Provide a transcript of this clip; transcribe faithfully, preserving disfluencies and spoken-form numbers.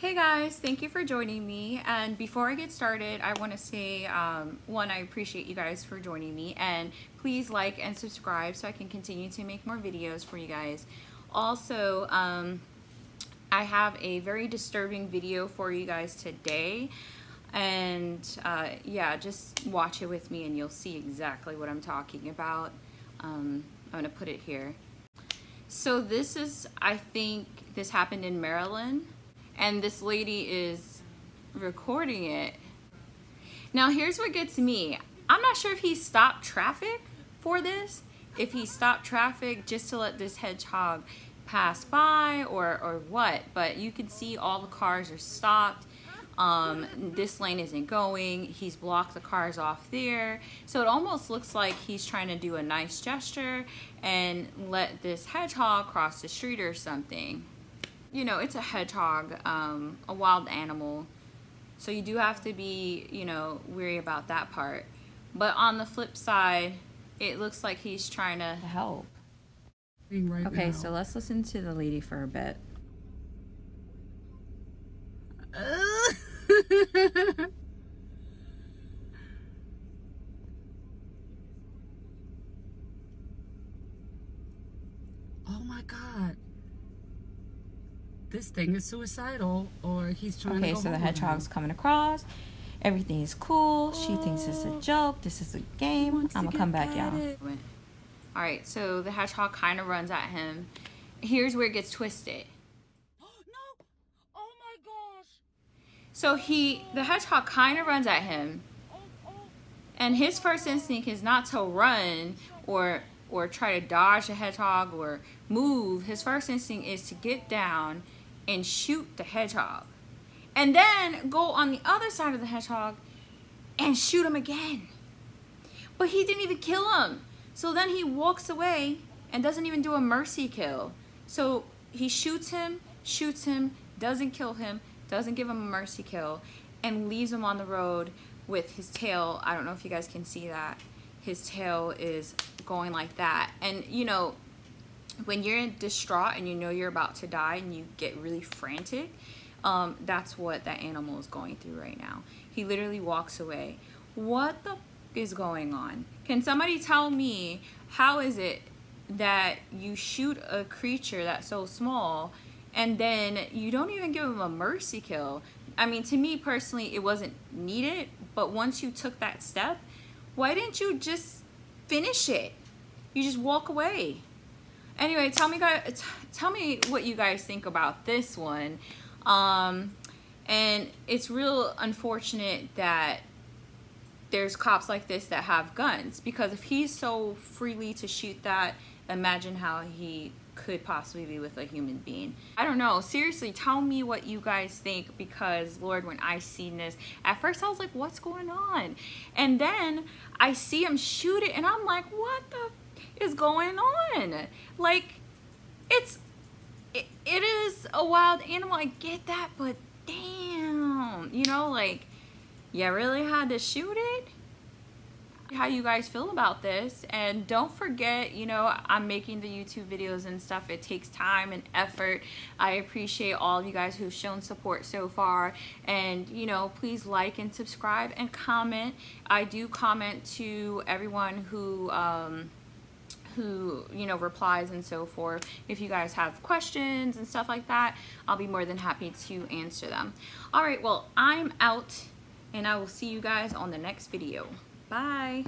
Hey guys, thank you for joining me. And before I get started, I want to say, um, one, I appreciate you guys for joining me, and please like and subscribe so I can continue to make more videos for you guys. Also, um, I have a very disturbing video for you guys today, and uh, yeah, just watch it with me and you'll see exactly what I'm talking about. Um, I'm gonna put it here. So this is, I think this happened in Maryland. And this lady is recording it. Now here's what gets me. I'm not sure if he stopped traffic for this, if he stopped traffic just to let this hedgehog pass by or, or what, but you can see all the cars are stopped. Um, this lane isn't going. He's blocked the cars off there. So it almost looks like he's trying to do a nice gesture and let this hedgehog cross the street or something. You know, it's a hedgehog, um, a wild animal, so you do have to be, you know, weary about that part. But on the flip side, it looks like he's trying to help. Right okay, now. So let's listen to the lady for a bit. Uh. Oh my God. This thing is suicidal, or he's trying okay, to go so the hedgehog's him. Coming across. Everything is cool. Oh. She thinks it's a joke. This is a game. I'm going to come back, y'all. All right, so the hedgehog kind of runs at him. Here's where it gets twisted. Oh, no. Oh, my gosh. So he, the hedgehog kind of runs at him. Oh, oh. And his first instinct is not to run or... or try to dodge the hedgehog or move. His first instinct is to get down and shoot the hedgehog. And then go on the other side of the hedgehog and shoot him again. But he didn't even kill him. So then he walks away and doesn't even do a mercy kill. So he shoots him, shoots him, doesn't kill him, doesn't give him a mercy kill, and leaves him on the road with his tail. I don't know if you guys can see that. His tail is going like that. And you know, when you're distraught and you know you're about to die and you get really frantic, um, that's what that animal is going through right now. He literally walks away. What the f is going on? Can somebody tell me, how is it that you shoot a creature that's so small and then you don't even give him a mercy kill? I mean, to me personally, it wasn't needed, but once you took that step, why didn't you just finish it? You just walk away. Anyway, tell me guys, tell me what you guys think about this one. Um, and it's real unfortunate that there's cops like this that have guns, because if he's so freely to shoot that, imagine how he could possibly be with a human being. I don't know, seriously, tell me what you guys think, because Lord, when I seen this, at first I was like, what's going on? And then I see him shoot it and I'm like, what the is going on? Like, it's it, it is a wild animal, I get that, but damn, you know, like, you really had to shoot it? How you guys feel about this? And don't forget, you know, I'm making the YouTube videos and stuff. It takes time and effort. I appreciate all of you guys who've shown support so far, and you know, please like and subscribe and comment. I do comment to everyone who um who you know replies and so forth. If you guys have questions and stuff like that, I'll be more than happy to answer them. All right, well, I'm out, and I will see you guys on the next video. Bye.